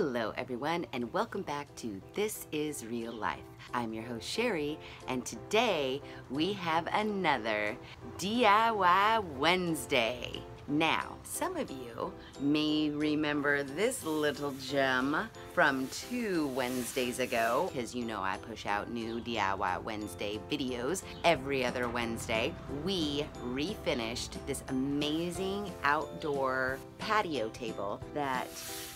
Hello everyone, and welcome back to This Is Real Life. I'm your host Sheri, and today we have another DIY Wednesday. Now, some of you may remember this little gem from 2 Wednesdays ago, because you know I push out new DIY Wednesday videos every other Wednesday. We refinished this amazing outdoor patio table that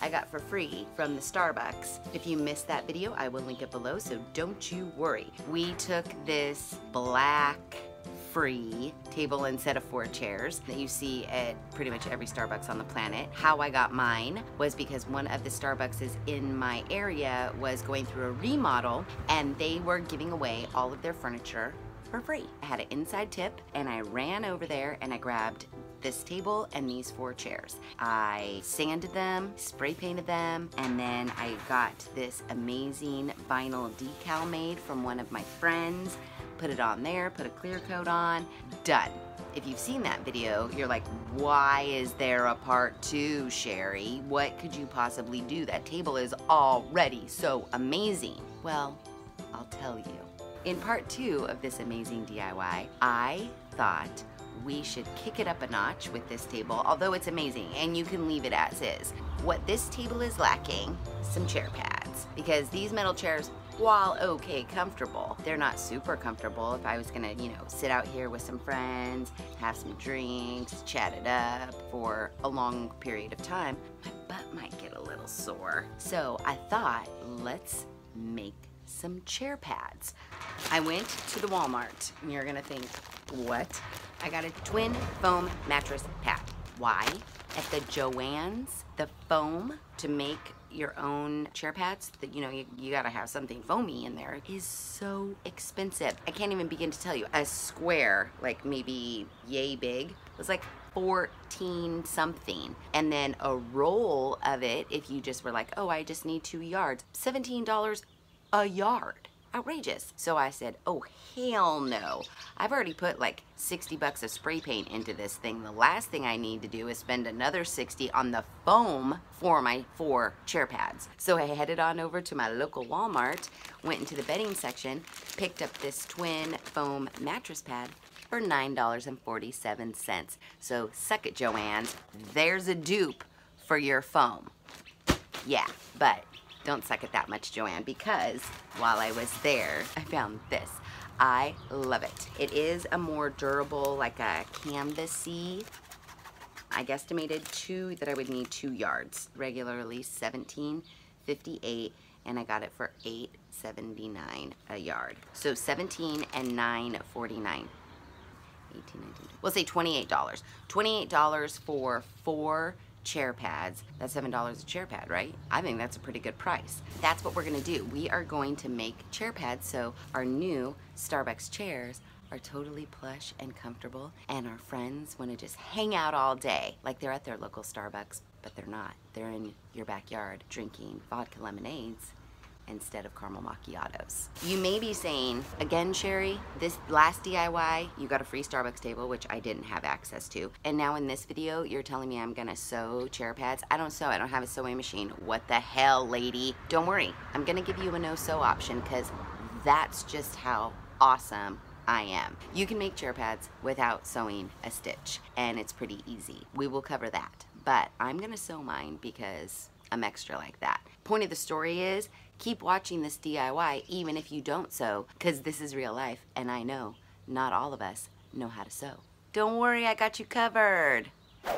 I got for free from the Starbucks. If you missed that video, I will link it below, so don't you worry. We took this black free table and set of 4 chairs that you see at pretty much every Starbucks on the planet. How I got mine was because one of the Starbucks in my area was going through a remodel, and they were giving away all of their furniture for free. I had an inside tip, and I ran over there and I grabbed this table and these 4 chairs. I sanded them, spray painted them, and then I got this amazing vinyl decal made from one of my friends. Put it on there, put a clear coat on, done. If you've seen that video, you're like, why is there a part 2, Sheri? What could you possibly do? That table is already so amazing. Well, I'll tell you. In part 2 of this amazing DIY, I thought we should kick it up a notch with this table, although it's amazing and you can leave it as is. What this table is lacking, some chair pads, because these metal chairs, while okay comfortable, they're not super comfortable. If I was gonna, you know, sit out here with some friends, have some drinks, chat it up for a long period of time, my butt might get a little sore. So I thought, let's make some chair pads. I went to the Walmart, and you're gonna think, what? I got a twin foam mattress pad. Why? At the Jo-Ann's, the foam to make your own chair pads, that, you know, you gotta have something foamy in there, is so expensive. I can't even begin to tell you. A square, like maybe yay big, was like 14 something. And then a roll of it, if you just were like, oh, I just need 2 yards, $17 a yard. Outrageous. So I said, oh, hell no. I've already put like 60 bucks of spray paint into this thing. The last thing I need to do is spend another 60 on the foam for my 4 chair pads. So I headed on over to my local Walmart, went into the bedding section, picked up this twin foam mattress pad for $9.47. So suck it, Jo-Ann's. There's a dupe for your foam. Yeah, but don't suck it that much, Jo-Ann, because while I was there, I found this. I love it. It is a more durable, like a canvasy. I guesstimated that I would need 2 yards. Regularly $17.58, and I got it for $8.79 a yard. So $17 and $9.49. We'll say $28. $28 for 4 chair pads. That's $7 a chair pad, right? I think that's a pretty good price. That's what we're gonna do. We are going to make chair pads, so our new Starbucks chairs are totally plush and comfortable, and our friends wanna just hang out all day like they're at their local Starbucks, but they're not. They're in your backyard drinking vodka lemonades instead of caramel macchiatos. You may be saying, again, Sheri, this last DIY, you got a free Starbucks table, which I didn't have access to. And now in this video, you're telling me I'm gonna sew chair pads. I don't sew, I don't have a sewing machine. What the hell, lady? Don't worry, I'm gonna give you a no-sew option, because that's just how awesome I am. You can make chair pads without sewing a stitch, and it's pretty easy. We will cover that, but I'm gonna sew mine because I'm extra like that. Point of the story is, keep watching this DIY even if you don't sew, because this is real life, and I know not all of us know how to sew. Don't worry, I got you covered.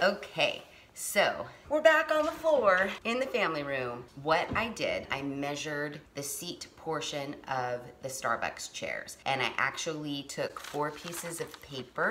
Okay, so we're back on the floor in the family room. What I did, I measured the seat portion of the Starbucks chairs, and I actually took 4 pieces of paper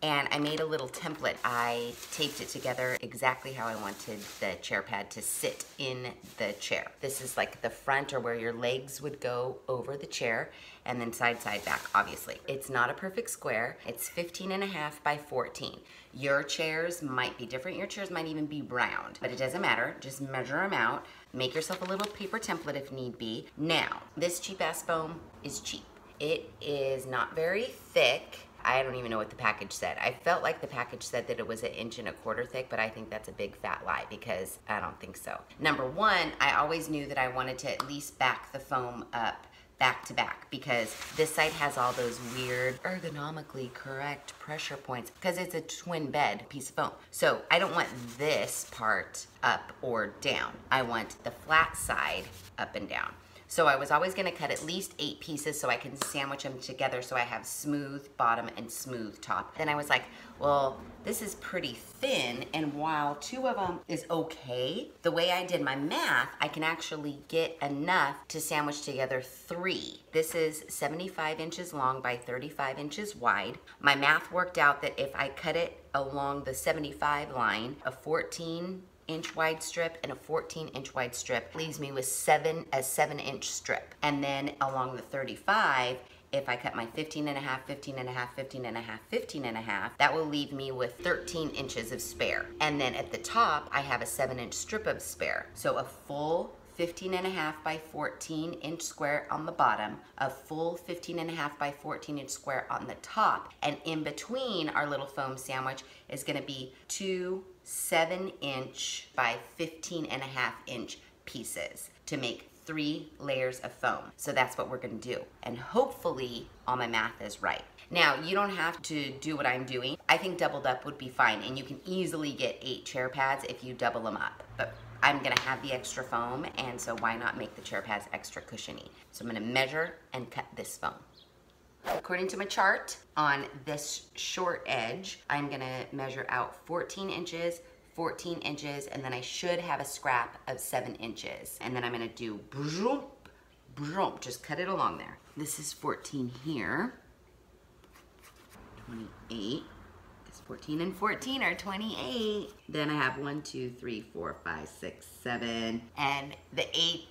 and I made a little template. I taped it together exactly how I wanted the chair pad to sit in the chair. This is like the front, or where your legs would go over the chair, and then side, side, back, obviously. It's not a perfect square. It's 15.5 by 14. Your chairs might be different. Your chairs might even be round, but it doesn't matter. Just measure them out. Make yourself a little paper template if need be. Now, this cheap ass foam is cheap. It is not very thick. I don't even know what the package said. I felt like the package said that it was 1 1/4 inch thick, but I think that's a big fat lie because I don't think so. Number 1, I always knew that I wanted to at least back the foam up back to back because this side has all those weird ergonomically correct pressure points because it's a twin bed piece of foam. So I don't want this part up or down. I want the flat side up and down. So I was always gonna cut at least 8 pieces so I can sandwich them together so I have smooth bottom and smooth top. Then I was like, well, this is pretty thin, and while 2 of them is okay, the way I did my math, I can actually get enough to sandwich together 3. This is 75 inches long by 35 inches wide. My math worked out that if I cut it along the 75 line, a 14-inch wide strip and a 14-inch wide strip leaves me with a 7-inch strip. And then along the 35, if I cut my 15.5, 15.5, 15.5, 15.5, that will leave me with 13 inches of spare. And then at the top, I have a 7-inch strip of spare. So a full 15.5 by 14-inch square on the bottom, a full 15.5 by 14-inch square on the top, and in between our little foam sandwich is gonna be 2 7-inch by 15.5-inch pieces to make 3 layers of foam. So that's what we're gonna do. And hopefully all my math is right. Now, you don't have to do what I'm doing. I think doubled up would be fine, and you can easily get 8 chair pads if you double them up. But I'm gonna have the extra foam, and so why not make the chair pads extra cushiony? So I'm gonna measure and cut this foam. According to my chart, on this short edge, I'm gonna measure out 14 inches, 14 inches, and then I should have a scrap of 7 inches. And then I'm gonna do broom, broom, just cut it along there. This is 14 here, 28. 14 and 14 are 28. Then I have 1, 2, 3, 4, 5, 6, 7. And the 8th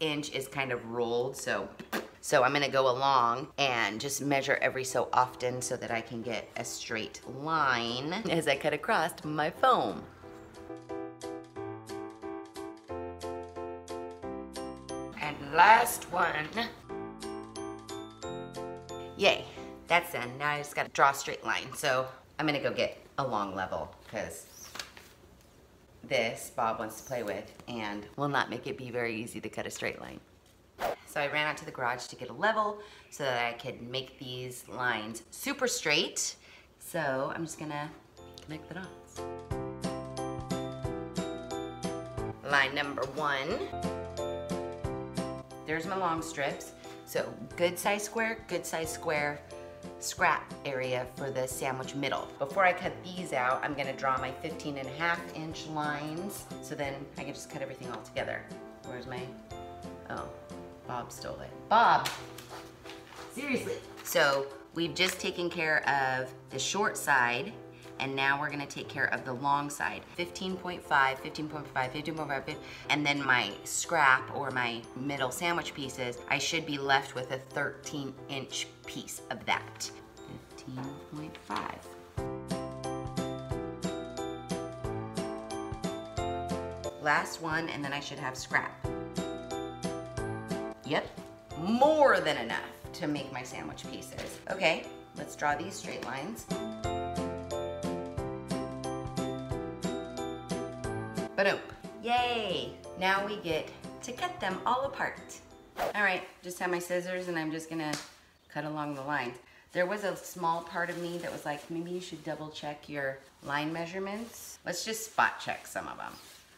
inch is kind of rolled, so I'm gonna go along and just measure every so often so that I can get a straight line as I cut across my foam. And last one. Yay, that's done. Now I just gotta draw a straight line. So I'm gonna go get a long level because this Bob wants to play with and will not make it be very easy to cut a straight line. So I ran out to the garage to get a level so that I could make these lines super straight. So I'm just gonna connect the dots. Line number 1. There's my long strips. So good size square, good size square, scrap area for the sandwich middle. Before I cut these out, I'm gonna draw my 15.5-inch lines, so then I can just cut everything all together. Where's my, oh, Bob stole it. Bob, seriously. So we've just taken care of the short side, and now we're gonna take care of the long side. 15.5, 15.5, 15.5, and then my scrap or my middle sandwich pieces, I should be left with a 13-inch piece of that. 15.5. Last one, and then I should have scrap. Yep, more than enough to make my sandwich pieces. Okay, let's draw these straight lines. Yay! Now we get to cut them all apart. All right, just have my scissors and I'm just gonna cut along the lines. There was a small part of me that was like, maybe you should double check your line measurements. Let's just spot check some of them.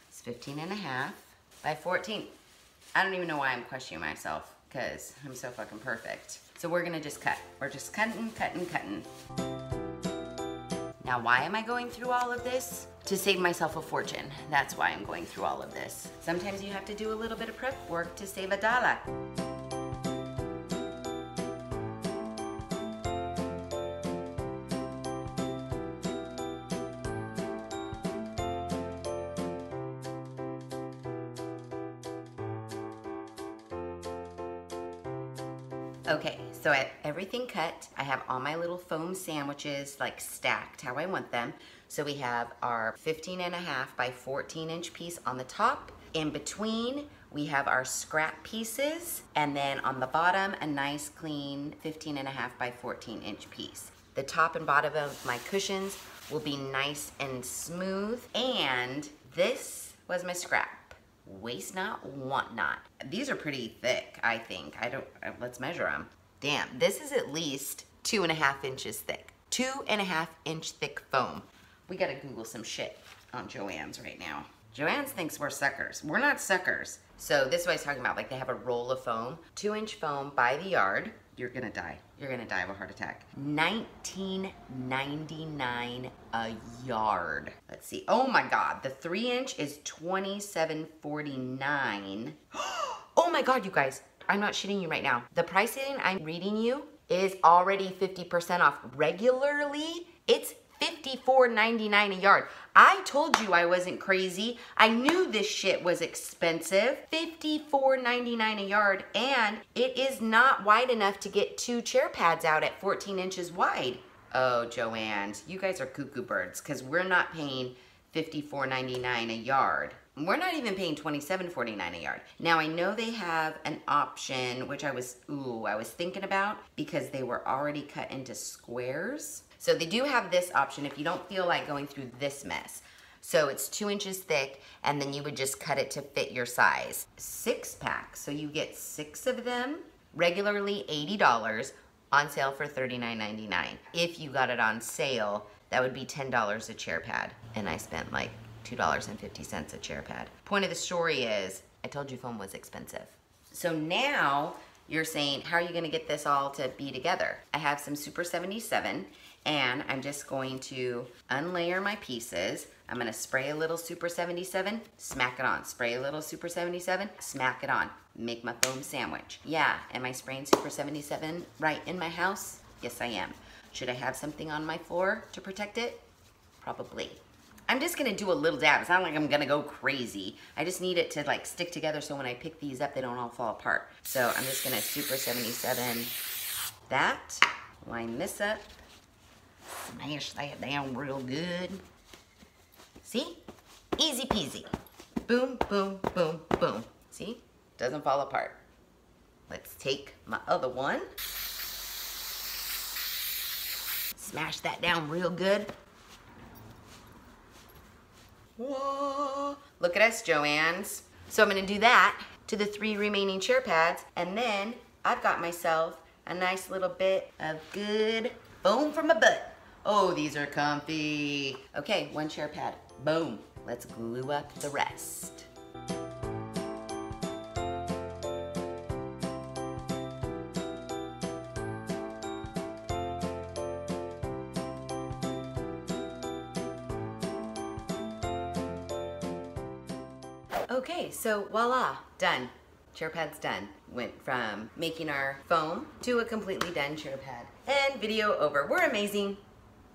It's 15.5 by 14. I don't even know why I'm questioning myself because I'm so fucking perfect. So we're gonna just cut. We're just cutting, cutting, cutting. Now, why am I going through all of this? To save myself a fortune. That's why I'm going through all of this. Sometimes you have to do a little bit of prep work to save $1. Okay, so I have everything cut. I have all my little foam sandwiches like stacked how I want them. So we have our 15.5 by 14-inch piece on the top. In between, we have our scrap pieces. And then on the bottom, a nice clean 15.5 by 14-inch piece. The top and bottom of my cushions will be nice and smooth. And this was my scrap. Waste not, want not. These are pretty thick, I think. Let's measure them. Damn, this is at least 2.5 inches thick. 2.5 inch thick foam. We gotta Google some shit on Jo-Ann's right now. Jo-Ann's thinks we're suckers. We're not suckers. So this is what I was talking about. Like, they have a roll of foam, 2-inch foam by the yard. You're gonna die. You're gonna die of a heart attack. $19.99 a yard. Let's see. Oh my God. The 3-inch is $27.49. Oh my God, you guys. I'm not shitting you right now. The pricing I'm reading you is already 50% off. Regularly, it's $54.99 a yard. I told you I wasn't crazy. I knew this shit was expensive. $54.99 a yard, and it is not wide enough to get 2 chair pads out at 14 inches wide. Oh, Jo-Ann's, you guys are cuckoo birds, because we're not paying $54.99 a yard. We're not even paying $27.49 a yard. Now, I know they have an option, which I was thinking about, because they were already cut into squares. So they do have this option if you don't feel like going through this mess. So it's 2 inches thick, and then you would just cut it to fit your size. 6-pack, so you get 6 of them, regularly $80, on sale for $39.99. If you got it on sale, that would be $10 a chair pad, and I spent like $2.50 a chair pad. Point of the story is, I told you foam was expensive. So now you're saying, how are you gonna get this all to be together? I have some Super 77, and I'm just going to unlayer my pieces. I'm gonna spray a little Super 77, smack it on. Spray a little Super 77, smack it on. Make my foam sandwich. Yeah, am I spraying Super 77 right in my house? Yes, I am. Should I have something on my floor to protect it? Probably. I'm just gonna do a little dab. It's not like I'm gonna go crazy. I just need it to like stick together so when I pick these up, they don't all fall apart. So I'm just gonna Super 77 that, line this up, smash that down real good. See? Easy peasy. Boom, boom, boom, boom. See? Doesn't fall apart. Let's take my other one. Smash that down real good. Whoa. Look at us, Jo-Ann's. So I'm gonna do that to the 3 remaining chair pads, and then I've got myself a nice little bit of good foam from my butt. Oh, these are comfy. Okay, 1 chair pad, boom. Let's glue up the rest. Okay, so voila, done. Chair pad's done. Went from making our foam to a completely done chair pad. And video over. We're amazing.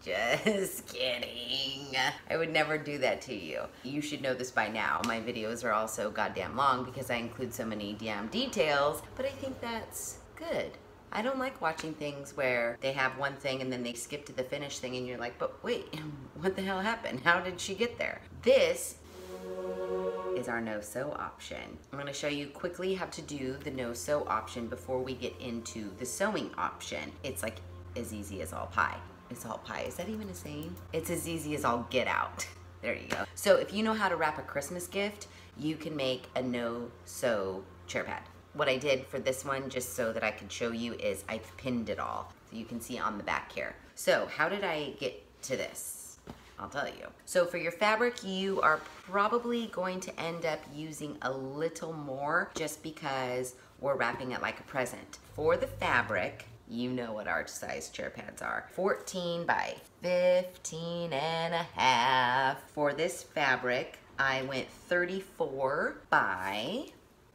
Just kidding. I would never do that to you. You should know this by now. My videos are all so goddamn long because I include so many damn details, but I think that's good. I don't like watching things where they have one thing and then they skip to the finish thing and you're like, but wait, what the hell happened? How did she get there? This is our no-sew option. I'm gonna show you quickly how to do the no-sew option before we get into the sewing option. It's like as easy as all pie. It's all pie, is that even a saying? It's as easy as all get out. There you go. So if you know how to wrap a Christmas gift, you can make a no-sew chair pad. What I did for this one, just so that I could show you, is I've pinned it all. So you can see on the back here. So how did I get to this? I'll tell you. So for your fabric, you are probably going to end up using a little more just because we're wrapping it like a present. For the fabric, you know what our size chair pads are. 14 by 15 and a half. For this fabric, I went 34 by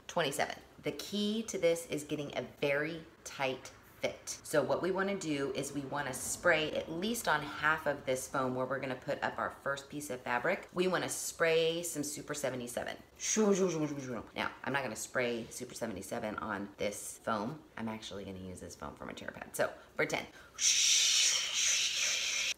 27. The key to this is getting a very tight fit. So what we want to do is we want to spray at least on half of this foam where we're going to put up our first piece of fabric. We want to spray some Super 77. Now, I'm not going to spray Super 77 on this foam. I'm actually going to use this foam for my chair pad. So for 10,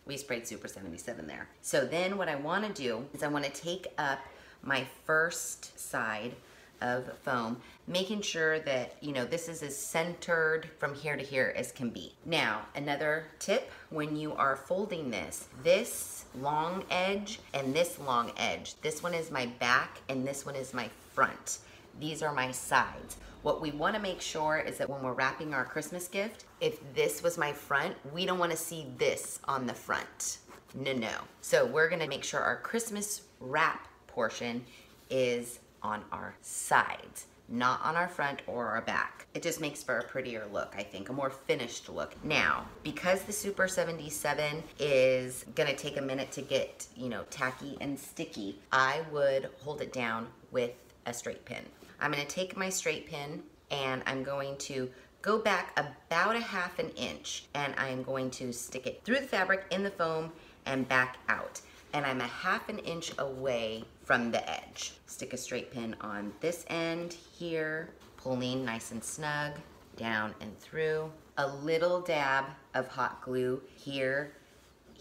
we sprayed Super 77 there. So then what I want to do is I want to take up my first side of foam, making sure that, you know, this is as centered from here to here as can be. Now, another tip, when you are folding this, this long edge and this long edge, this one is my back and this one is my front. These are my sides. What we want to make sure is that when we're wrapping our Christmas gift, if this was my front, we don't want to see this on the front. No. So we're going to make sure our Christmas wrap portion is on our sides, not on our front or our back. It just makes for a prettier look, I think, a more finished look. Now, because the Super 77 is gonna take a minute to get, you know, tacky and sticky, I would hold it down with a straight pin. I'm gonna take my straight pin and I'm going to go back about a half an inch and I'm going to stick it through the fabric in the foam and back out. And I'm a half an inch away from the edge. Stick a straight pin on this end here, pulling nice and snug, down and through. A little dab of hot glue here,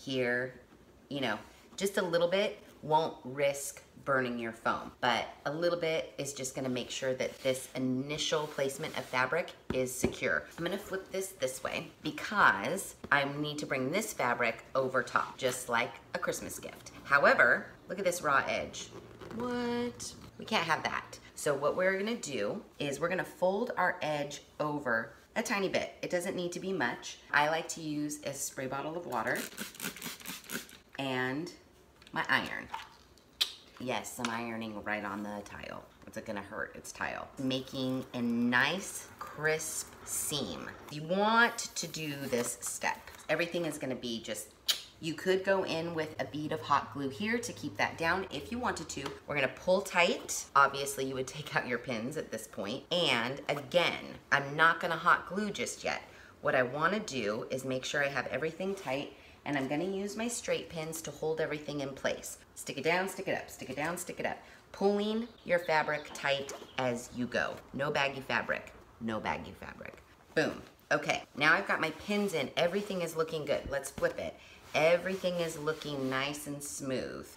you know, just a little bit, won't risk burning your foam, but a little bit is just gonna make sure that this initial placement of fabric is secure. I'm gonna flip this way because I need to bring this fabric over top, just like a Christmas gift. However, look at this raw edge. What? We can't have that. So what we're gonna do is we're gonna fold our edge over a tiny bit. It doesn't need to be much. I like to use a spray bottle of water and my iron. Yes, I'm ironing right on the tile. What's it gonna hurt? It's tile. Making a nice, crisp seam. You want to do this step. Everything is gonna be just, you could go in with a bead of hot glue here to keep that down if you wanted to. We're gonna pull tight. Obviously, you would take out your pins at this point. And again, I'm not gonna hot glue just yet. What I wanna do is make sure I have everything tight, and I'm gonna use my straight pins to hold everything in place. Stick it down, stick it up, stick it down, stick it up. Pulling your fabric tight as you go. No baggy fabric, no baggy fabric. Boom, okay, now I've got my pins in, everything is looking good. Let's flip it. Everything is looking nice and smooth.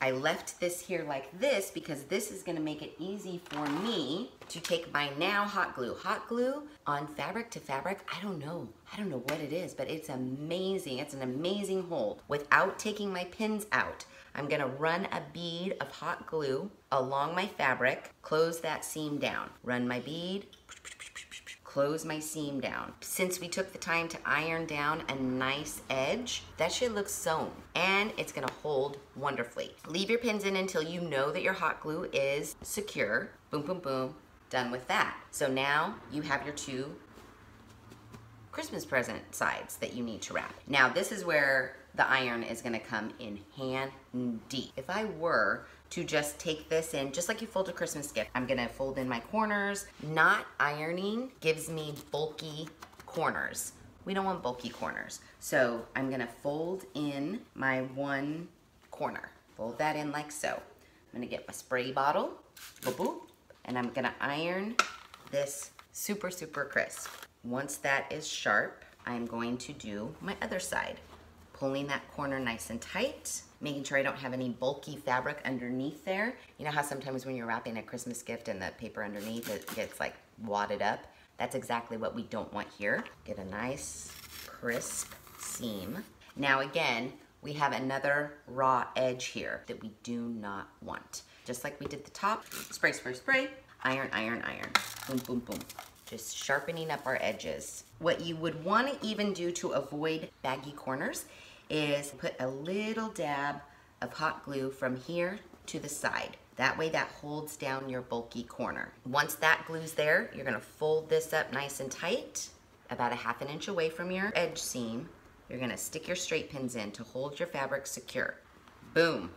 I left this here like this because this is gonna make it easy for me to take my now hot glue. Hot glue on fabric to fabric, I don't know what it is, but it's amazing. It's an amazing hold. Without taking my pins out, I'm gonna run a bead of hot glue along my fabric, close that seam down. Run my bead, close my seam down. Since we took the time to iron down a nice edge, that shit looks sewn and it's gonna hold wonderfully. Leave your pins in until you know that your hot glue is secure. Boom, boom, boom, done with that. So now you have your two Christmas present sides that you need to wrap. Now this is where the iron is gonna come in handy. If I were to just take this in, just like you fold a Christmas gift. I'm gonna fold in my corners. Not ironing gives me bulky corners. We don't want bulky corners. So I'm gonna fold in my one corner. Fold that in like so. I'm gonna get my spray bottle, boop, boop, and I'm gonna iron this super, super crisp. Once that is sharp, I'm going to do my other side. Pulling that corner nice and tight, making sure I don't have any bulky fabric underneath there. You know how sometimes when you're wrapping a Christmas gift and the paper underneath it gets like wadded up? That's exactly what we don't want here. Get a nice crisp seam. Now again, we have another raw edge here that we do not want. Just like we did the top, spray, spray, spray, iron, iron, iron, boom, boom, boom. Just sharpening up our edges. What you would want to even do to avoid baggy corners is put a little dab of hot glue from here to the side. That way that holds down your bulky corner. Once that glue's there, you're gonna fold this up nice and tight, about a half an inch away from your edge seam. You're gonna stick your straight pins in to hold your fabric secure. Boom,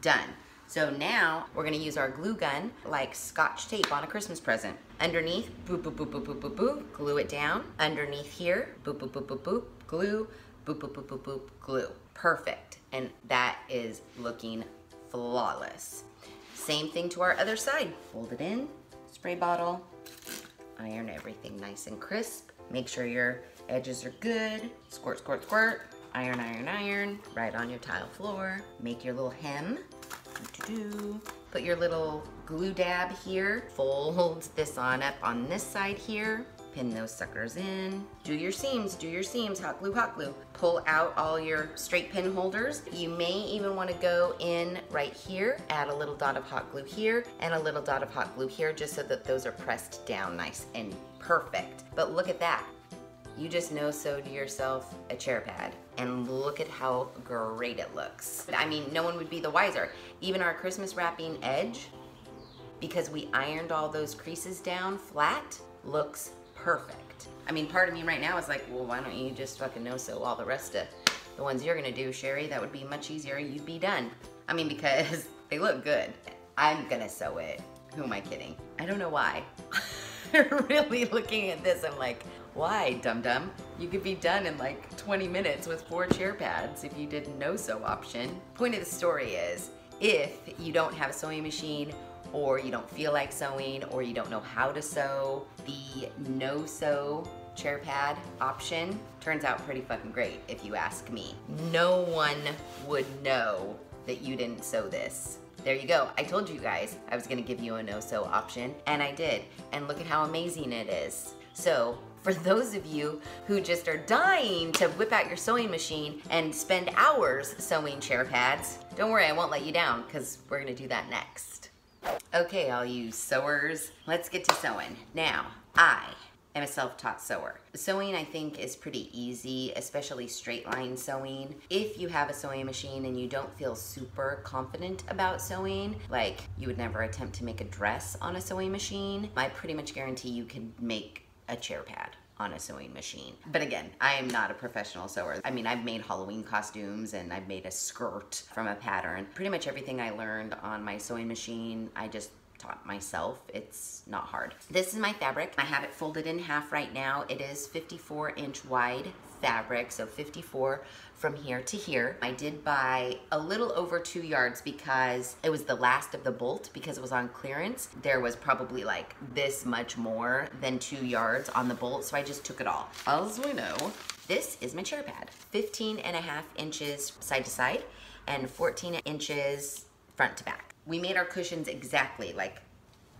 done. So now we're gonna use our glue gun like scotch tape on a Christmas present. Underneath, boop, boop, boop, boop, boop, boop, boop, glue it down. Underneath here, boop, boop, boop, boop, boop, glue, boop, boop, boop, boop, boop, glue. Perfect, and that is looking flawless. Same thing to our other side. Fold it in, spray bottle, iron everything nice and crisp. Make sure your edges are good. Squirt, squirt, squirt, iron, iron, iron, right on your tile floor. Make your little hem. Put your little glue dab here, fold this on up on this side here, pin those suckers in, do your seams, hot glue, pull out all your straight pin holders. You may even wanna go in right here, add a little dot of hot glue here and a little dot of hot glue here just so that those are pressed down nice and perfect. But look at that. You just no-sewed yourself a chair pad, and look at how great it looks. I mean, no one would be the wiser. Even our Christmas wrapping edge, because we ironed all those creases down flat, looks perfect. I mean, part of me right now is like, well, why don't you just fucking no-sew all the rest of the ones you're gonna do, Sheri? That would be much easier, you'd be done. I mean, because they look good. I'm gonna sew it. Who am I kidding? I don't know why. Really looking at this, I'm like, why, dum-dum? You could be done in like 20 minutes with 4 chair pads if you did no-sew option. Point of the story is, if you don't have a sewing machine, or you don't feel like sewing, or you don't know how to sew, the no-sew chair pad option turns out pretty fucking great, if you ask me. No one would know that you didn't sew this. There you go. I told you guys I was gonna give you a no-sew option, and I did. And look at how amazing it is. So, for those of you who just are dying to whip out your sewing machine and spend hours sewing chair pads, don't worry, I won't let you down because we're gonna do that next. Okay, all you sewers, let's get to sewing. Now, I am a self-taught sewer. Sewing, I think, is pretty easy, especially straight line sewing. If you have a sewing machine and you don't feel super confident about sewing, like you would never attempt to make a dress on a sewing machine, I pretty much guarantee you can make a chair pad on a sewing machine. But again, I am not a professional sewer. I mean, I've made Halloween costumes and I've made a skirt from a pattern. Pretty much everything I learned on my sewing machine, I just taught myself. It's not hard. This is my fabric. I have it folded in half right now. It is 54-inch wide fabric, so 54 from here to here. I did buy a little over 2 yards because it was the last of the bolt because it was on clearance. There was probably like this much more than 2 yards on the bolt, so I just took it all. As we know, this is my chair pad. 15.5 inches side to side and 14 inches front to back. We made our cushions exactly like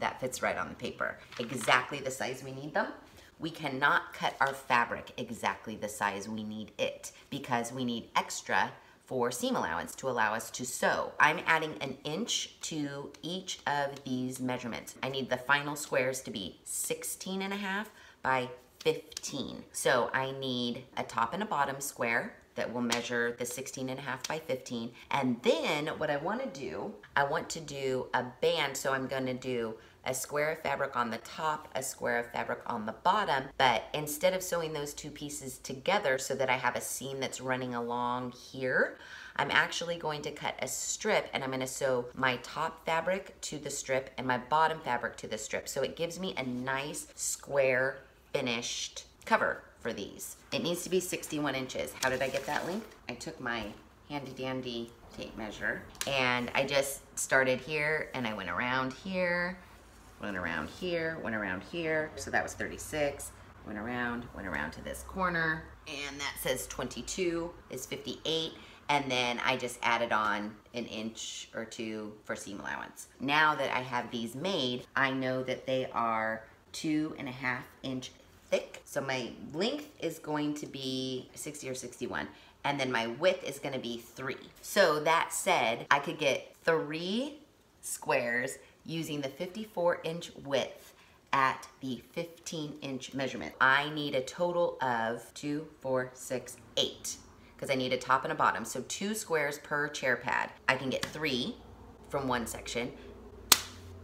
that fits right on the paper, exactly the size we need them. We cannot cut our fabric exactly the size we need it because we need extra for seam allowance to allow us to sew. I'm adding 1 inch to each of these measurements. I need the final squares to be 16.5 by 15. So I need a top and a bottom square that will measure the 16.5 by 15. And then what I want to do a band. So I'm gonna do a square of fabric on the top, a square of fabric on the bottom, but instead of sewing those two pieces together so that I have a seam that's running along here, I'm actually going to cut a strip and I'm gonna sew my top fabric to the strip and my bottom fabric to the strip. So it gives me a nice square finished cover for these. It needs to be 61 inches. How did I get that length? I took my handy dandy tape measure and I just started here and I went around here, went around here, went around here. So that was 36, went around to this corner. And that says 22 is 58. And then I just added on 1 inch or 2 for seam allowance. Now that I have these made, I know that they are 2.5 inch thick. So my length is going to be 60 or 61. And then my width is gonna be 3. So that said, I could get 3 squares using the 54-inch width at the 15-inch measurement. I need a total of 2, 4, 6, 8, because I need a top and a bottom. So 2 squares per chair pad. I can get 3 from one section,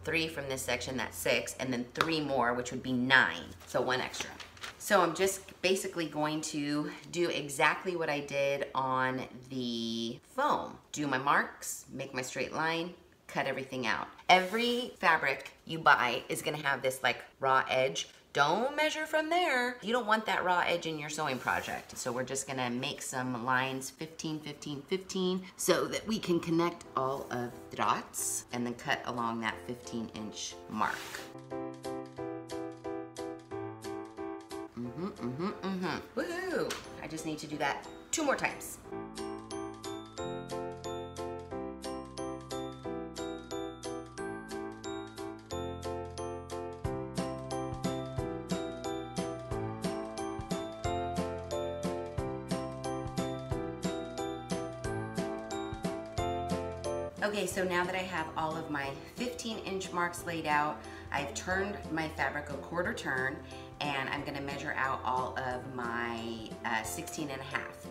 3 from this section, that's 6, and then 3 more, which would be 9. So 1 extra. So I'm just basically going to do exactly what I did on the foam. Do my marks, make my straight line, cut everything out. Every fabric you buy is gonna have this like raw edge. Don't measure from there. You don't want that raw edge in your sewing project. So we're just gonna make some lines 15, 15, 15 so that we can connect all of the dots and then cut along that 15-inch mark. Woohoo! I just need to do that 2 more times. Okay, so now that I have all of my 15-inch marks laid out, I've turned my fabric a quarter turn, and I'm gonna measure out all of my 16.5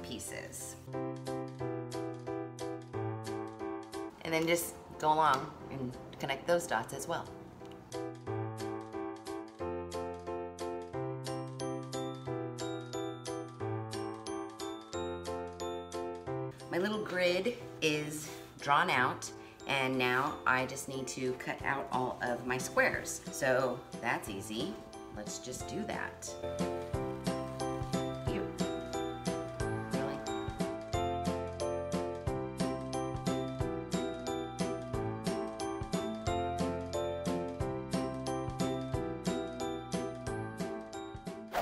pieces. And then just go along and connect those dots as well. My little grid is drawn out, and now I just need to cut out all of my squares. So that's easy. Let's just do that. You. Really?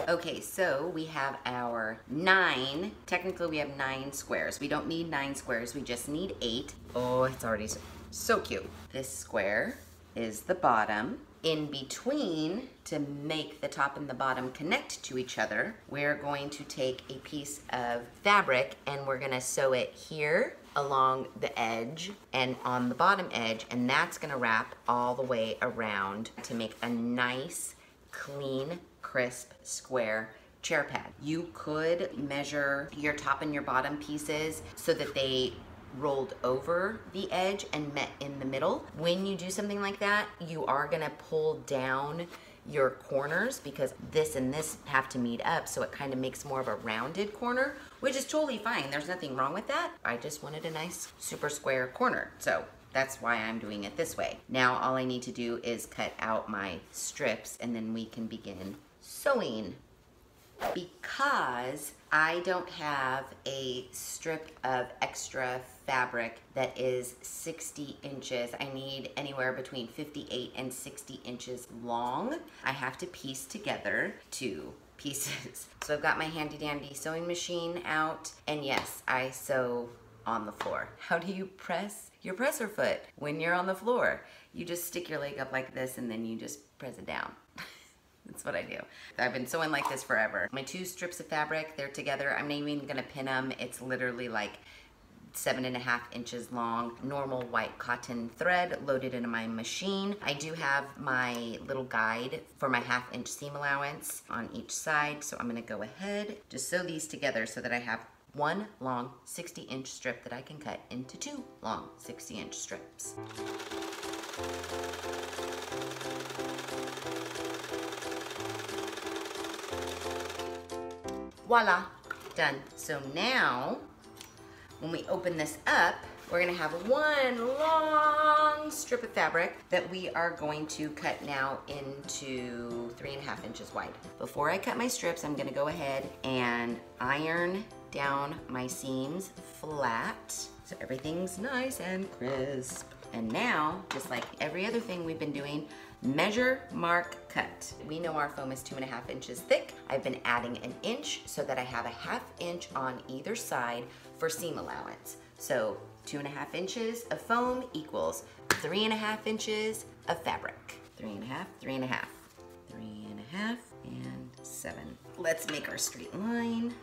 Okay, so we have our 9. Technically, we have 9 squares. We don't need 9 squares, we just need 8. Oh, it's already so cute. This square is the bottom. In between, to make the top and the bottom connect to each other, we're going to take a piece of fabric and we're gonna sew it here along the edge and on the bottom edge, and that's gonna wrap all the way around to make a nice, clean, crisp square chair pad. You could measure your top and your bottom pieces so that they rolled over the edge and met in the middle. When you do something like that, you are gonna pull down your corners because this and this have to meet up, so it kind of makes more of a rounded corner, which is totally fine. There's nothing wrong with that. I just wanted a nice super square corner, so that's why I'm doing it this way. Now all I need to do is cut out my strips, and then we can begin sewing. Because I don't have a strip of extra fabric that is 60 inches. I need anywhere between 58 and 60 inches long. I have to piece together 2 pieces. So I've got my handy dandy sewing machine out, and yes, I sew on the floor. How do you press your presser foot when you're on the floor? You just stick your leg up like this and then you just press it down. That's what I do. I've been sewing like this forever. My 2 strips of fabric, they're together. I'm not even gonna pin them. It's literally like 7.5 inches long, normal white cotton thread loaded into my machine. I do have my little guide for my 1/2 inch seam allowance on each side. So I'm gonna go ahead, just sew these together so that I have 1 long 60 inch strip that I can cut into 2 long 60 inch strips. Voila, done. So now, when we open this up, we're gonna have 1 long strip of fabric that we are going to cut now into 3.5 inches wide. Before I cut my strips, I'm gonna go ahead and iron down my seams flat so everything's nice and crisp. And now, just like every other thing we've been doing, measure, mark, cut. We know our foam is 2.5 inches thick. I've been adding an inch so that I have a 1/2 inch on either side for seam allowance. So 2.5 inches of foam equals 3.5 inches of fabric. 3.5, 3.5, 3.5, 3.5, and 7. Let's make our straight line.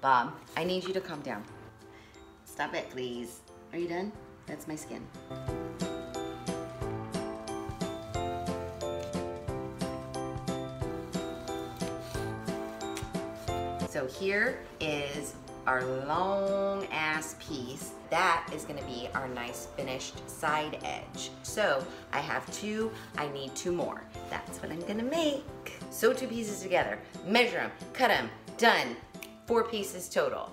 Bob, I need you to calm down. Stop it, please. Are you done? That's my skin. So here is our long ass piece. That is gonna be our nice finished side edge. So I have 2, I need 2 more. That's what I'm gonna make. Sew 2 pieces together, measure them, cut them, done. 4 pieces total.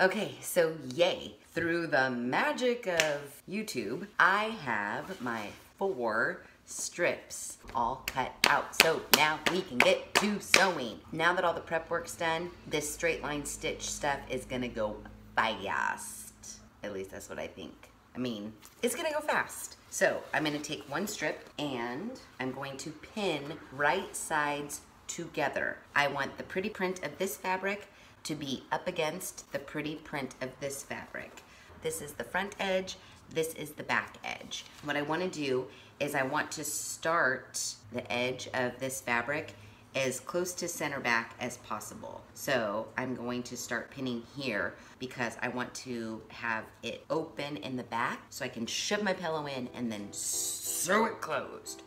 Okay, so yay. Through the magic of YouTube, I have my 4 strips all cut out. So now we can get to sewing. Now that all the prep work's done, this straight line stitch stuff is gonna go fast. At least that's what I think. I mean, it's gonna go fast. So I'm gonna take 1 strip and I'm going to pin right sides together. I want the pretty print of this fabric to be up against the pretty print of this fabric. This is the front edge, this is the back edge. What I wanna do is I want to start the edge of this fabric as close to center back as possible. So I'm going to start pinning here because I want to have it open in the back so I can shove my pillow in and then sew it closed.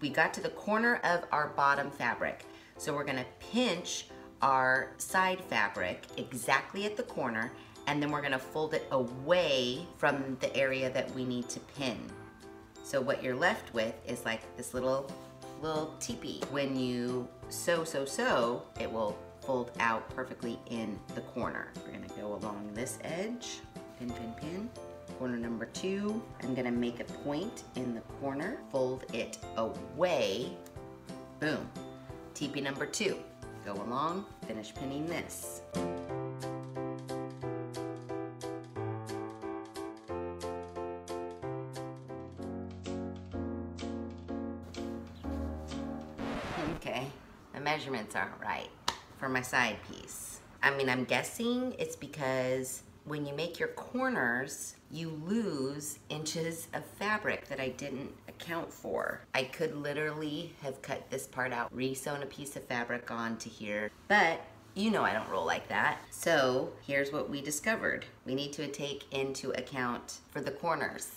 We got to the corner of our bottom fabric. So we're gonna pinch our side fabric exactly at the corner, and then we're gonna fold it away from the area that we need to pin. So what you're left with is like this little teepee. When you sew, it will fold out perfectly in the corner. We're gonna go along this edge, pin, pin, pin. Corner number two, I'm gonna make a point in the corner, fold it away, boom. Teepee number two, go along, finish pinning this. Okay, the measurements aren't right for my side piece. I mean, I'm guessing it's because when you make your corners, you lose inches of fabric that I didn't account for. I could literally have cut this part out, re-sewn a piece of fabric onto here, but you know I don't roll like that. So here's what we discovered. We need to take into account for the corners.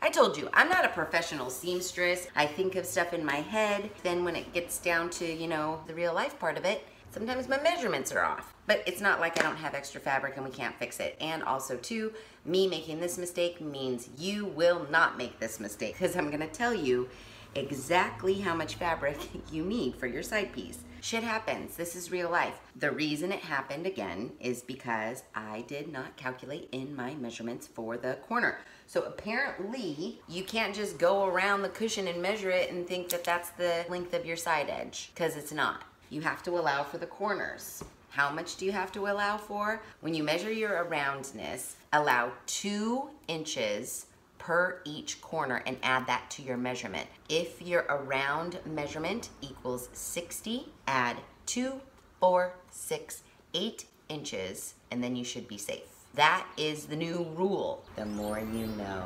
I told you, I'm not a professional seamstress. I think of stuff in my head. Then when it gets down to, you know, the real life part of it, sometimes my measurements are off, but it's not like I don't have extra fabric and we can't fix it. And also too, me making this mistake means you will not make this mistake, because I'm gonna tell you exactly how much fabric you need for your side piece. Shit happens, this is real life. The reason it happened again is because I did not calculate in my measurements for the corner. So apparently you can't just go around the cushion and measure it and think that that's the length of your side edge, because it's not. You have to allow for the corners. How much do you have to allow for? When you measure your aroundness, allow 2 inches per each corner and add that to your measurement. If your around measurement equals 60, add 2, 4, 6, 8 inches, and then you should be safe. That is the new rule. The more you know.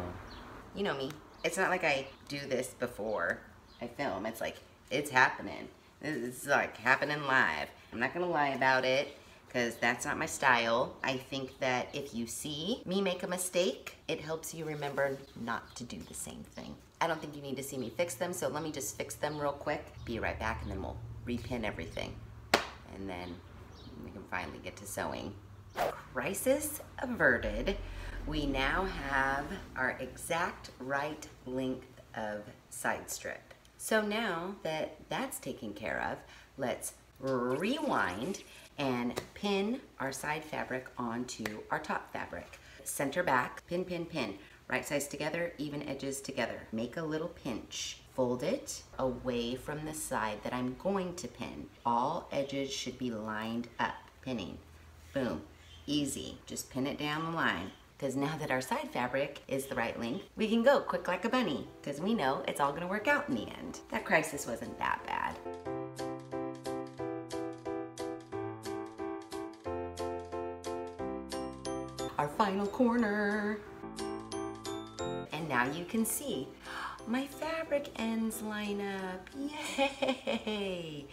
You know me. It's not like I do this before I film. It's like, it's happening. It's like happening live. I'm not gonna lie about it because that's not my style. I think that if you see me make a mistake, it helps you remember not to do the same thing. I don't think you need to see me fix them, so let me just fix them real quick. Be right back and then we'll repin everything. And then we can finally get to sewing. Crisis averted. We now have our exact right length of side strip. So now that that's taken care of, let's rewind and pin our side fabric onto our top fabric. Center back, pin, pin, pin. Right sides together, even edges together. Make a little pinch. Fold it away from the side that I'm going to pin. All edges should be lined up. Pinning. Boom. Easy. Just pin it down the line. Because now that our side fabric is the right length, we can go quick like a bunny, because we know it's all gonna work out in the end. That crisis wasn't that bad. Our final corner. And now you can see my fabric ends line up, yay!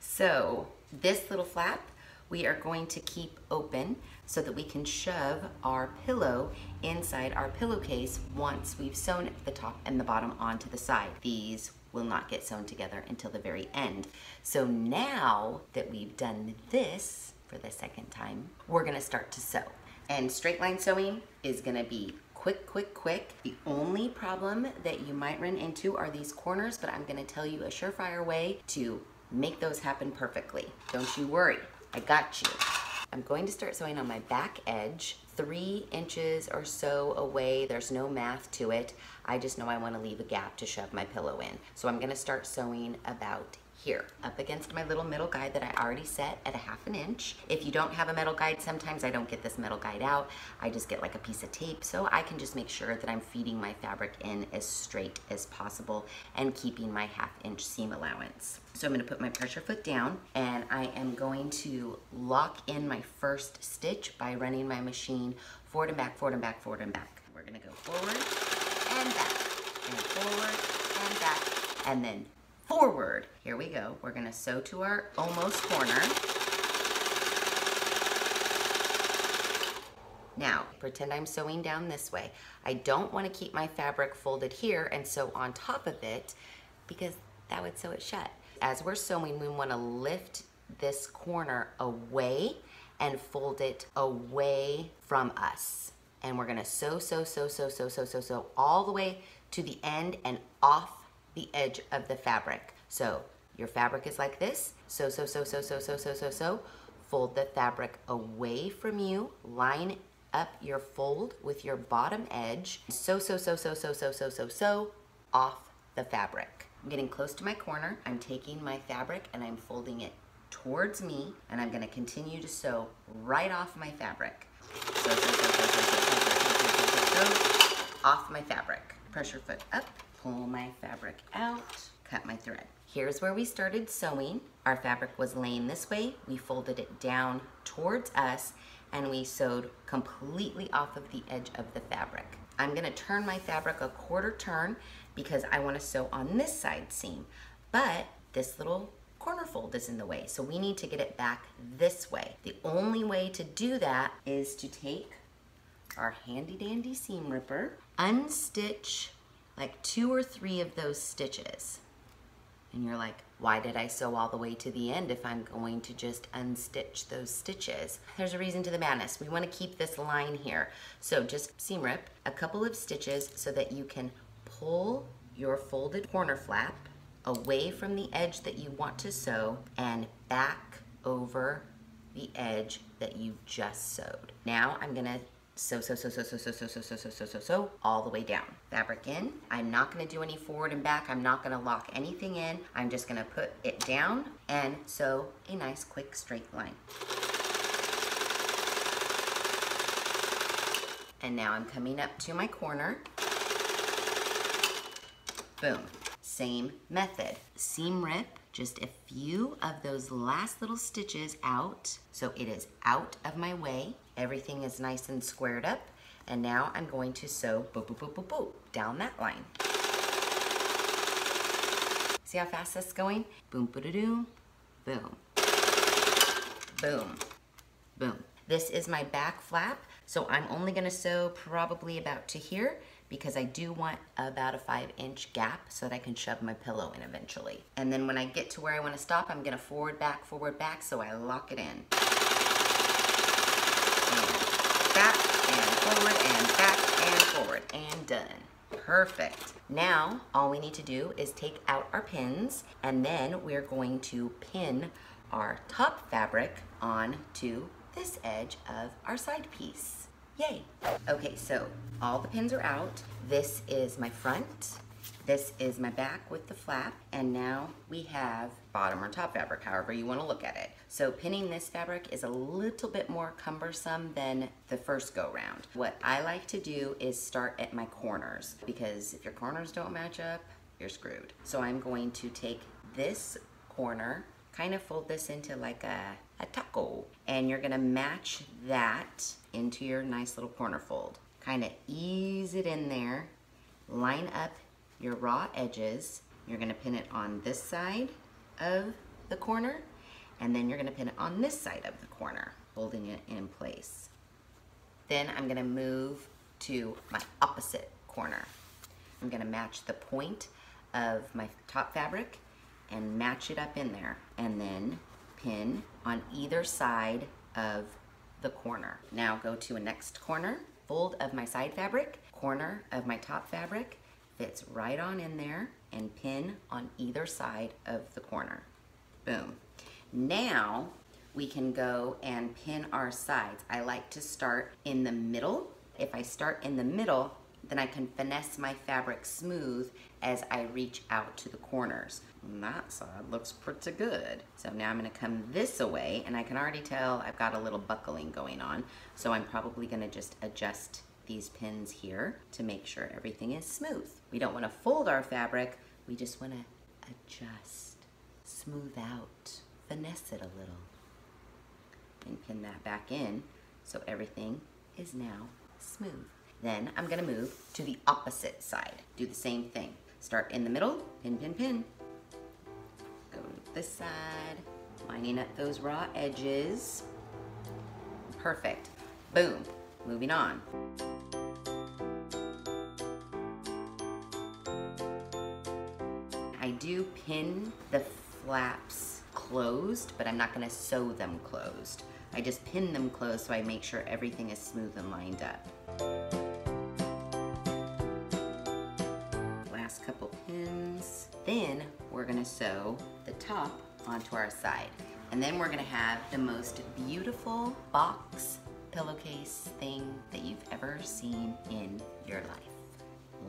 So this little flap, we are going to keep open so that we can shove our pillow inside our pillowcase once we've sewn the top and the bottom onto the side. These will not get sewn together until the very end. So now that we've done this for the second time, we're gonna start to sew. And straight line sewing is gonna be quick, quick, quick. The only problem that you might run into are these corners, but I'm gonna tell you a surefire way to make those happen perfectly. Don't you worry. I got you. I'm going to start sewing on my back edge, 3 inches or so away. There's no math to it. I just know I want to leave a gap to shove my pillow in. So I'm going to start sewing about here, up against my little middle guide that I already set at 1/2 inch. If you don't have a metal guide, sometimes I don't get this metal guide out. I just get like a piece of tape, so I can just make sure that I'm feeding my fabric in as straight as possible and keeping my 1/2 inch seam allowance. So I'm gonna put my pressure foot down and I am going to lock in my first stitch by running my machine forward and back, forward and back, forward and back. We're gonna go forward and back and forward and back, and then forward. Here we go. We're gonna sew to our almost corner. Now, pretend I'm sewing down this way. I don't want to keep my fabric folded here and sew on top of it because that would sew it shut. As we're sewing, we want to lift this corner away and fold it away from us. And we're going to sew, sew, sew, sew, sew, sew, sew, sew all the way to the end and off the edge of the fabric. So your fabric is like this. Sew, sew, sew, sew, sew, sew, sew, sew, sew. Fold the fabric away from you. Line up your fold with your bottom edge. Sew, sew, sew, sew, sew, sew, sew, sew, sew, off the fabric. I'm getting close to my corner. I'm taking my fabric and I'm folding it towards me, and I'm gonna continue to sew right off my fabric. Sew, sew, sew, sew, sew, sew, sew, sew, sew, off my fabric. Pressure foot up, pull my fabric out, cut my thread. Here's where we started sewing. Our fabric was laying this way. We folded it down towards us and we sewed completely off of the edge of the fabric. I'm gonna turn my fabric a quarter turn because I wanna sew on this side seam, but this little corner fold is in the way, so we need to get it back this way. The only way to do that is to take our handy dandy seam ripper, unstitch like 2 or 3 of those stitches. And you're like, why did I sew all the way to the end if I'm going to just unstitch those stitches? There's a reason to the madness. We want to keep this line here. So just seam rip a couple of stitches so that you can pull your folded corner flap away from the edge that you want to sew and back over the edge that you just sewed. Now I'm gonna sew, sew, sew, sew, sew, sew, sew, sew, sew, sew, sew, sew, sew, all the way down. Fabric in. I'm not gonna do any forward and back. I'm not gonna lock anything in. I'm just gonna put it down and sew a nice, quick, straight line. And now I'm coming up to my corner. Boom. Same method. Seam rip just a few of those last little stitches out so it is out of my way. Everything is nice and squared up, and now I'm going to sew boop, boop, boop, boop, boop, down that line. See how fast this is going? Boom, ba-da-doom, boom, boom, boom. This is my back flap, so I'm only gonna sew probably about to here because I do want about a 5-inch gap so that I can shove my pillow in eventually. And then when I get to where I wanna stop, I'm gonna forward, back, so I lock it in. Back and forward and back and forward and done. Perfect. Now all we need to do is take out our pins and then we're going to pin our top fabric onto this edge of our side piece. Yay. Okay, so all the pins are out. This is my front. This is my back with the flap, and now we have bottom or top fabric, however you want to look at it. So pinning this fabric is a little bit more cumbersome than the first go round. What I like to do is start at my corners, because if your corners don't match up, you're screwed. So I'm going to take this corner, kind of fold this into like a taco, and you're gonna match that into your nice little corner fold. Kind of ease it in there, line up your raw edges. You're gonna pin it on this side of the corner, and then you're gonna pin it on this side of the corner, holding it in place. Then I'm gonna move to my opposite corner. I'm gonna match the point of my top fabric and match it up in there, and then pin on either side of the corner. Now go to a next corner, fold of my side fabric, corner of my top fabric, fits right on in there, and pin on either side of the corner. Boom. Now we can go and pin our sides. I like to start in the middle. If I start in the middle, then I can finesse my fabric smooth as I reach out to the corners. And that side looks pretty good. So now I'm gonna come this away, and I can already tell I've got a little buckling going on, so I'm probably gonna just adjust these pins here to make sure everything is smooth. We don't want to fold our fabric, we just want to adjust, smooth out, finesse it a little, and pin that back in so everything is now smooth. Then I'm going to move to the opposite side. Do the same thing. Start in the middle, pin, pin, pin, this side, lining up those raw edges. Perfect. Boom. Moving on. I do pin the flaps closed, but I'm not going to sew them closed. I just pin them closed so I make sure everything is smooth and lined up. Last couple pins. Then we're going to sew the top onto our side. And then we're going to have the most beautiful box pillowcase thing that you've ever seen in your life.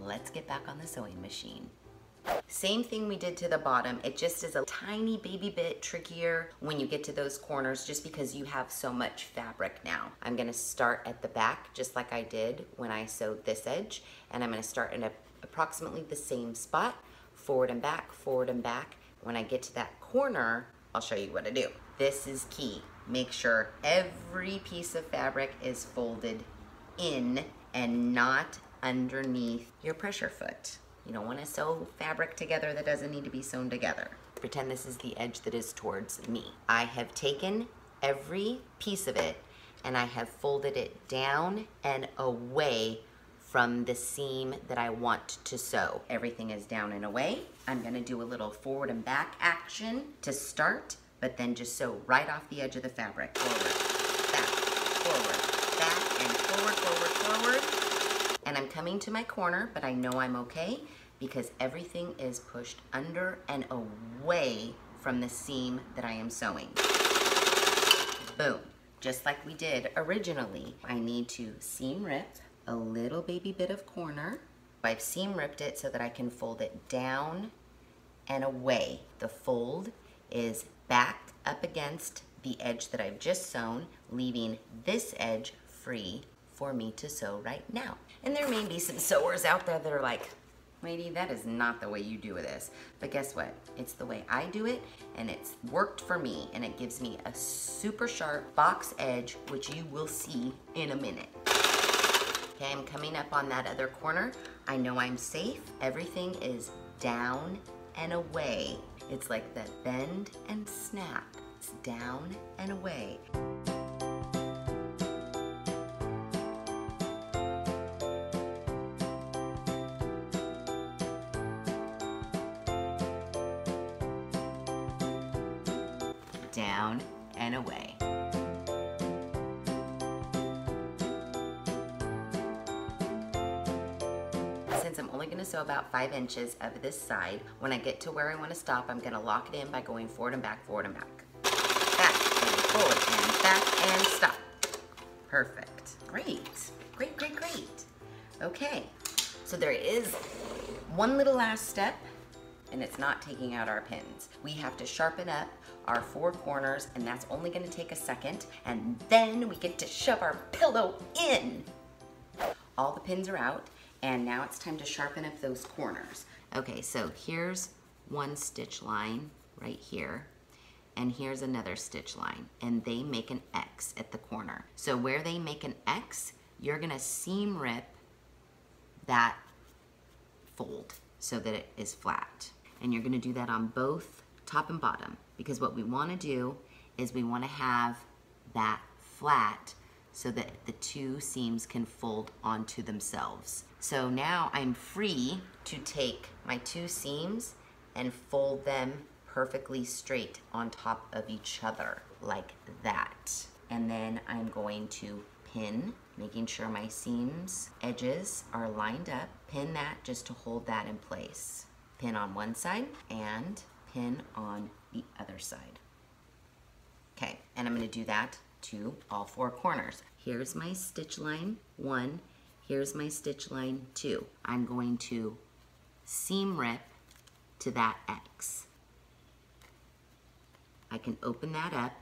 Let's get back on the sewing machine. Same thing we did to the bottom. It just is a tiny baby bit trickier when you get to those corners just because you have so much fabric now. I'm going to start at the back just like I did when I sewed this edge, and I'm going to start in approximately the same spot, forward and back, forward and back. When I get to that corner, I'll show you what to do. This is key. Make sure every piece of fabric is folded in and not underneath your pressure foot. You don't want to sew fabric together that doesn't need to be sewn together. Pretend this is the edge that is towards me. I have taken every piece of it and I have folded it down and away from the seam that I want to sew. Everything is down and away. I'm going to do a little forward and back action to start, but then just sew right off the edge of the fabric. Forward, back, and forward, forward, forward. And I'm coming to my corner, but I know I'm okay because everything is pushed under and away from the seam that I am sewing. Boom. Just like we did originally. I need to seam rip a little baby bit of corner. I've seam ripped it so that I can fold it down and away. The fold is back up against the edge that I've just sewn, leaving this edge free for me to sew right now. And there may be some sewers out there that are like, lady, that is not the way you do this. But guess what? It's the way I do it, and it's worked for me, and it gives me a super sharp box edge, which you will see in a minute. Okay, I'm coming up on that other corner. I know I'm safe. Everything is down and away. It's like the bend and snap. It's down and away. Down and away. Since I'm only going to sew about 5 inches of this side, when I get to where I want to stop, I'm going to lock it in by going forward and back, forward and back. Back and forward and back and stop. Perfect. Great. Great, great, great. Okay. So there is one little last step, and it's not taking out our pins. We have to sharpen up our four corners, and that's only going to take a second, and then we get to shove our pillow in. All the pins are out, and now it's time to sharpen up those corners. Okay, so here's one stitch line right here, and here's another stitch line, and they make an X at the corner. So where they make an X, you're going to seam rip that fold so that it is flat. And you're going to do that on both top and bottom, because what we want to do is we want to have that flat so that the two seams can fold onto themselves. So now I'm free to take my two seams and fold them perfectly straight on top of each other like that. And then I'm going to pin, making sure my seams edges are lined up. Pin that just to hold that in place. Pin on one side and pin on the other side. Okay, and I'm going to do that to all four corners. Here's my stitch line one, here's my stitch line two. I'm going to seam rip to that X. I can open that up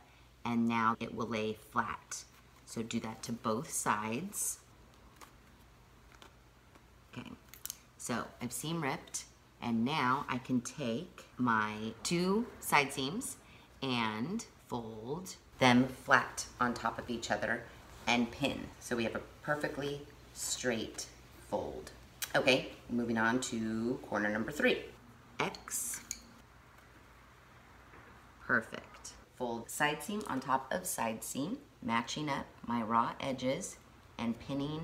and now it will lay flat. So do that to both sides. Okay, so I've seam ripped. And now I can take my two side seams and fold them flat on top of each other and pin. So we have a perfectly straight fold. Okay, moving on to corner number 3. X, perfect. Fold side seam on top of side seam, matching up my raw edges and pinning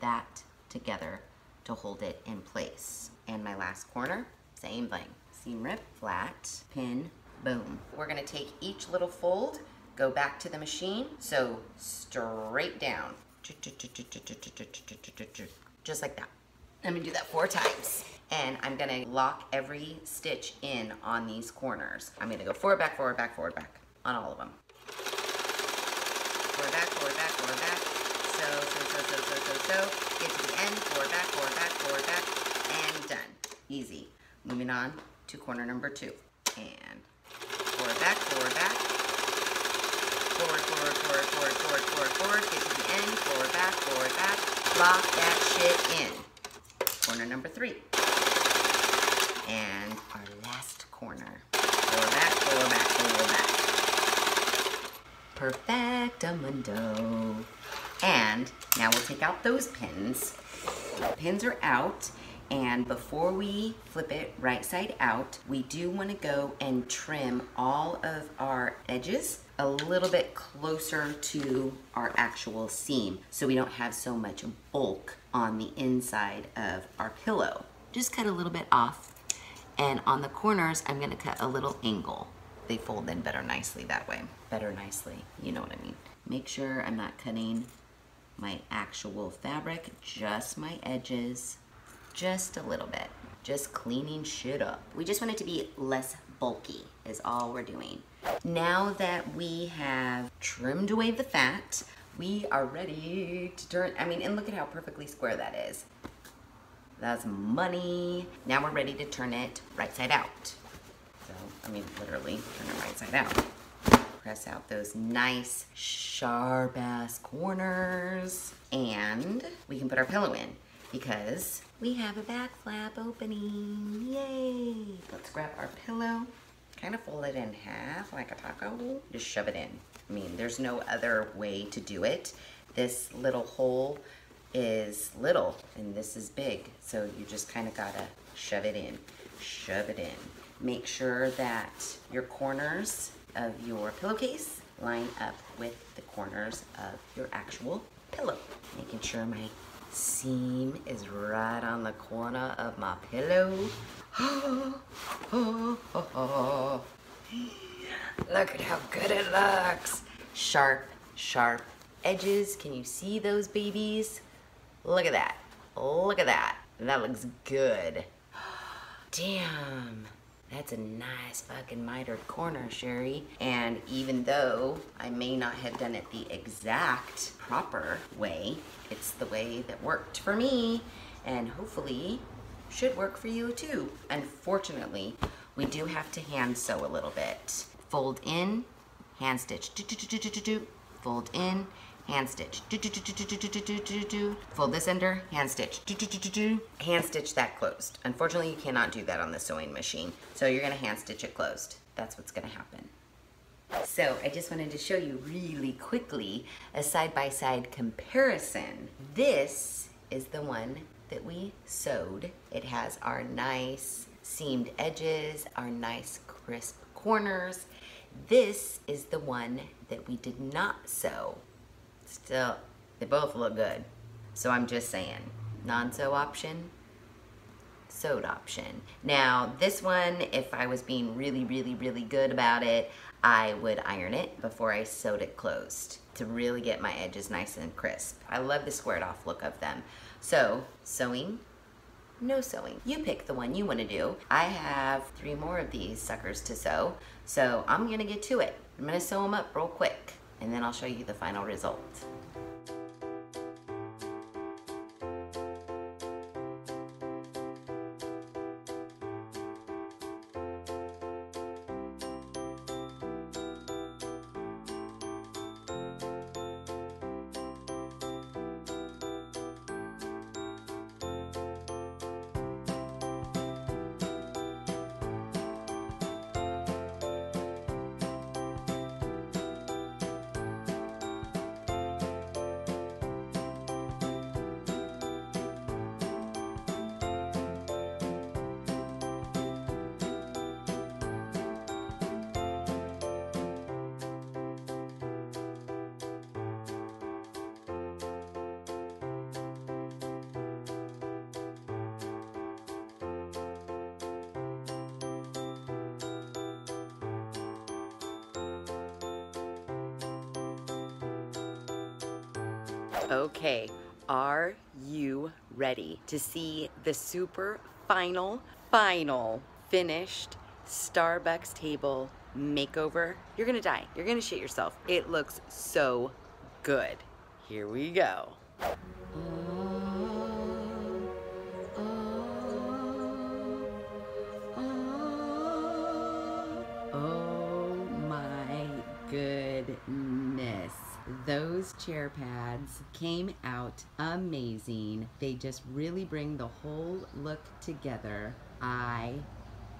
that together to hold it in place. And my last corner, same thing. Seam rip, flat, pin, boom. We're gonna take each little fold, go back to the machine, so straight down. Just like that. I'm gonna do that 4 times. And I'm gonna lock every stitch in on these corners. I'm gonna go forward, back, forward, back, forward, back on all of them. Forward, back, forward, back, forward, back. So. Get to the end, forward, back, forward, back, forward, back, and done. Easy. Moving on to corner number 2. And forward, back, forward, back. Forward, forward, forward, forward, forward, forward, forward. Get to the end, forward, back, lock that shit in. Corner number 3. And our last corner. Forward, back, forward, back, forward, back. Perfectamundo. And now we'll take out those pins. Pins are out, and before we flip it right side out, we do want to go and trim all of our edges a little bit closer to our actual seam so we don't have so much bulk on the inside of our pillow. Just cut a little bit off, and on the corners I'm going to cut a little angle. They fold in better nicely that way. Better nicely, you know what I mean. Make sure I'm not cutting my actual fabric, just my edges, just a little bit. Just cleaning shit up. We just want it to be less bulky is all we're doing. Now that we have trimmed away the fat, we are ready to turn, I mean, and look at how perfectly square that is. That's money. Now we're ready to turn it right side out. So, I mean, literally turn it right side out. Press out those nice, sharp-ass corners. And we can put our pillow in because we have a back flap opening. Yay! Let's grab our pillow, kind of fold it in half like a taco. Just shove it in. I mean, there's no other way to do it. This little hole is little and this is big. So you just kind of gotta shove it in, shove it in. Make sure that your corners of your pillowcase line up with the corners of your actual pillow. Making sure my seam is right on the corner of my pillow. Look at how good it looks. Sharp, sharp edges. Can you see those babies? Look at that. Look at that. That looks good. Damn. That's a nice fucking mitered corner, Sheri. And even though I may not have done it the exact proper way, it's the way that worked for me and hopefully should work for you too. Unfortunately, we do have to hand sew a little bit. Fold in, hand stitch. Fold in, hand stitch. Fold this under, hand stitch. Hand stitch that closed. Unfortunately, you cannot do that on the sewing machine. So you're gonna hand stitch it closed. That's what's gonna happen. So I just wanted to show you really quickly a side-by-side comparison. This is the one that we sewed. It has our nice seamed edges, our nice crisp corners. This is the one that we did not sew. Still, they both look good. So I'm just saying, non-sew option, sewed option. Now, this one, if I was being really, really, really good about it, I would iron it before I sewed it closed to really get my edges nice and crisp. I love the squared off look of them. So, sewing, no sewing. You pick the one you want to do. I have 3 more of these suckers to sew, so I'm going to get to it. I'm going to sew them up real quick, and then I'll show you the final result. Okay, are you ready to see the super final finished Starbucks table makeover? You're gonna die. You're gonna shit yourself. It looks so good. Here we go. Oh my goodness. Those chair pads came out amazing. They just really bring the whole look together. I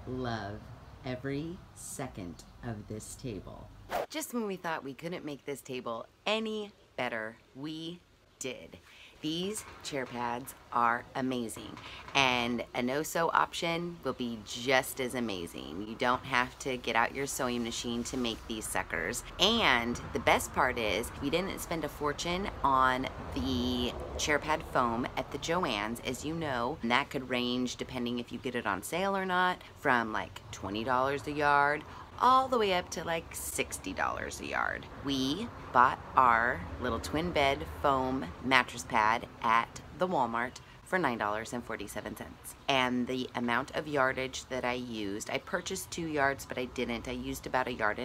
love every second of this table. Just when we thought we couldn't make this table any better, we did. These chair pads are amazing, and a no-sew option will be just as amazing. You don't have to get out your sewing machine to make these suckers. And the best part is we didn't spend a fortune on the chair pad foam at the Jo-Ann's, as you know, and that could range, depending if you get it on sale or not, from like $20 a yard all the way up to like $60 a yard. We bought our little twin bed foam mattress pad at the Walmart for $9.47. And the amount of yardage that I used, I purchased 2 yards, but I didn't. I used about 1.5 yards.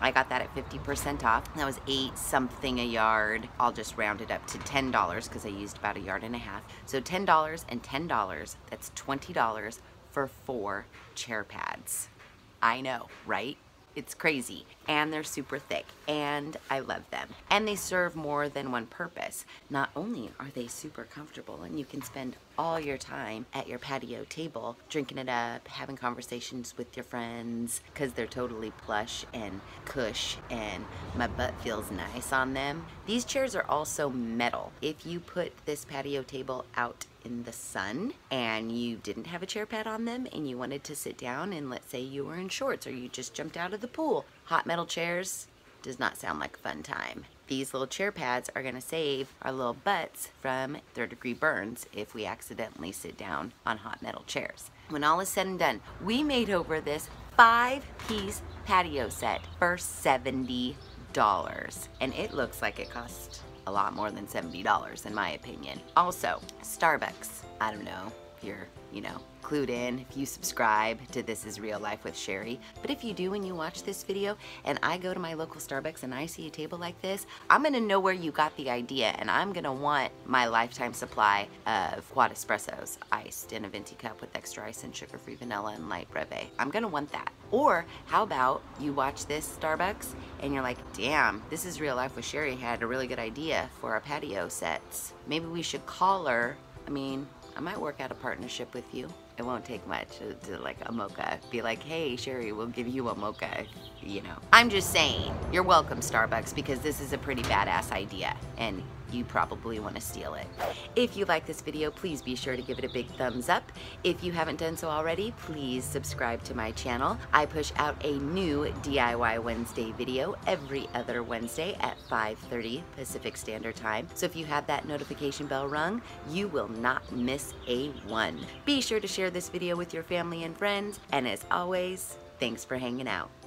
I got that at 50% off. That was 8 something a yard. I'll just round it up to $10 because I used about 1.5 yards. So $10 and $10, that's $20 for 4 chair pads. I know, right? It's crazy. And they're super thick, and I love them. And they serve more than one purpose. Not only are they super comfortable, and you can spend all your time at your patio table drinking it up, having conversations with your friends, because they're totally plush and cush, and my butt feels nice on them. These chairs are also metal. If you put this patio table out in the sun and you didn't have a chair pad on them and you wanted to sit down, and let's say you were in shorts or you just jumped out of the pool, hot metal chairs does not sound like a fun time. These little chair pads are gonna save our little butts from 3rd-degree burns if we accidentally sit down on hot metal chairs. When all is said and done, we made over this 5-piece patio set for $70, and it looks like it cost a lot more than $70 in my opinion. Also, Starbucks. I don't know if you're, clued in, if you subscribe to This Is Real Life with Sheri, but if you do when you watch this video and I go to my local Starbucks and I see a table like this, I'm gonna know where you got the idea, and I'm gonna want my lifetime supply of quad espressos, iced in a venti cup with extra ice and sugar-free vanilla and light brevet. I'm gonna want that. Or how about you watch this Starbucks and you're like, damn, This Is Real Life with Sheri had a really good idea for our patio sets. Maybe we should call her. I might work out a partnership with you. It won't take much to like a mocha. Be like, hey, Sheri, we'll give you a mocha, I'm just saying, you're welcome, Starbucks, because this is a pretty badass idea, and you probably want to steal it. If you like this video, please be sure to give it a big thumbs up. If you haven't done so already, please subscribe to my channel. I push out a new DIY Wednesday video every other Wednesday at 5:30 Pacific Standard Time. So if you have that notification bell rung, you will not miss a one. Be sure to share this video with your family and friends. And as always, thanks for hanging out.